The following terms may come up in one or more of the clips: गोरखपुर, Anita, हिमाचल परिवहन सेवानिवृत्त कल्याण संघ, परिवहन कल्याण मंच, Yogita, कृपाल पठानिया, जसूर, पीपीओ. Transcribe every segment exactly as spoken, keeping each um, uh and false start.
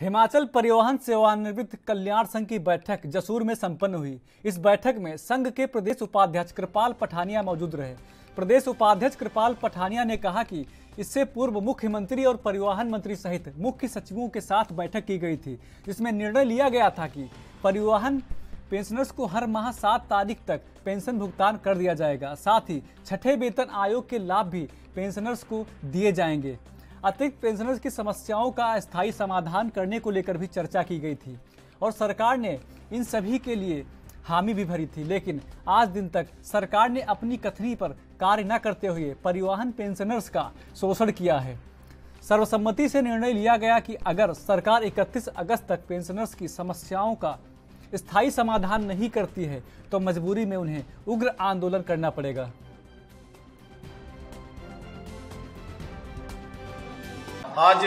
हिमाचल परिवहन सेवानिवृत्त कल्याण संघ की बैठक जसूर में संपन्न हुई। इस बैठक में संघ के प्रदेश उपाध्यक्ष कृपाल पठानिया मौजूद रहे। प्रदेश उपाध्यक्ष कृपाल पठानिया ने कहा कि इससे पूर्व मुख्यमंत्री और परिवहन मंत्री सहित मुख्य सचिवों के साथ बैठक की गई थी, जिसमें निर्णय लिया गया था कि परिवहन पेंशनर्स को हर माह सात तारीख तक पेंशन भुगतान कर दिया जाएगा। साथ ही छठे वेतन आयोग के लाभ भी पेंशनर्स को दिए जाएंगे। अतिरिक्त पेंशनर्स की समस्याओं का अस्थायी समाधान करने को लेकर भी चर्चा की गई थी और सरकार ने इन सभी के लिए हामी भी भरी थी, लेकिन आज दिन तक सरकार ने अपनी कथनी पर कार्य न करते हुए परिवहन पेंशनर्स का शोषण किया है। सर्वसम्मति से निर्णय लिया गया कि अगर सरकार इकतीस अगस्त तक पेंशनर्स की समस्याओं का स्थायी समाधान नहीं करती है तो मजबूरी में उन्हें उग्र आंदोलन करना पड़ेगा। आज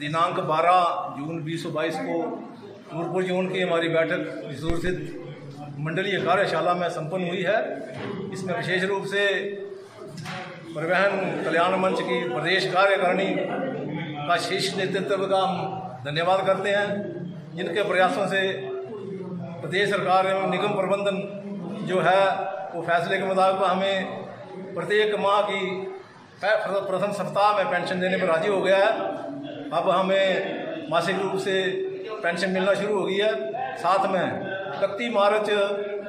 दिनांक बारह जून दो हज़ार बाईस को गोरखपुर जोन की हमारी बैठक जसूर स्थित मंडलीय कार्यशाला में संपन्न हुई है। इसमें विशेष रूप से परिवहन कल्याण मंच की प्रदेश कार्यकारिणी का शीर्ष नेतृत्व का हम धन्यवाद करते हैं, जिनके प्रयासों से प्रदेश सरकार एवं निगम प्रबंधन जो है वो फैसले के मुताबिक हमें प्रत्येक माह की प्रथम सप्ताह में पेंशन देने पर राजी हो गया है। अब हमें मासिक रूप से पेंशन मिलना शुरू हो गई है। साथ में इकतीस मार्च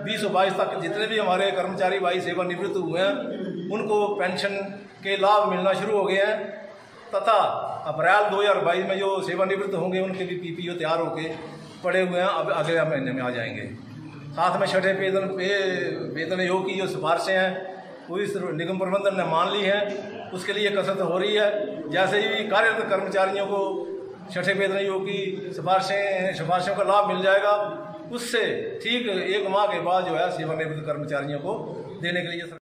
बीस बाईस तक जितने भी हमारे कर्मचारी भाई सेवानिवृत्त हुए हैं उनको पेंशन के लाभ मिलना शुरू हो गए हैं, तथा अप्रैल दो हज़ार बाईस में जो सेवानिवृत्त होंगे उनके भी पीपीओ तैयार होके पड़े हुए हैं, अब अगले महीने में आ जाएंगे। साथ में छठे वेतन वेतन आयोग की जो सिफारिशें हैं पूरी निगम प्रबंधन ने मान ली है, उसके लिए कसरत हो रही है। जैसे ही कार्यरत कर्मचारियों को छठे वेतन आयोग की सिफारिशें सिफारिशों का लाभ मिल जाएगा, उससे ठीक एक माह के बाद जो है सेवानिवृत्त कर्मचारियों को देने के लिए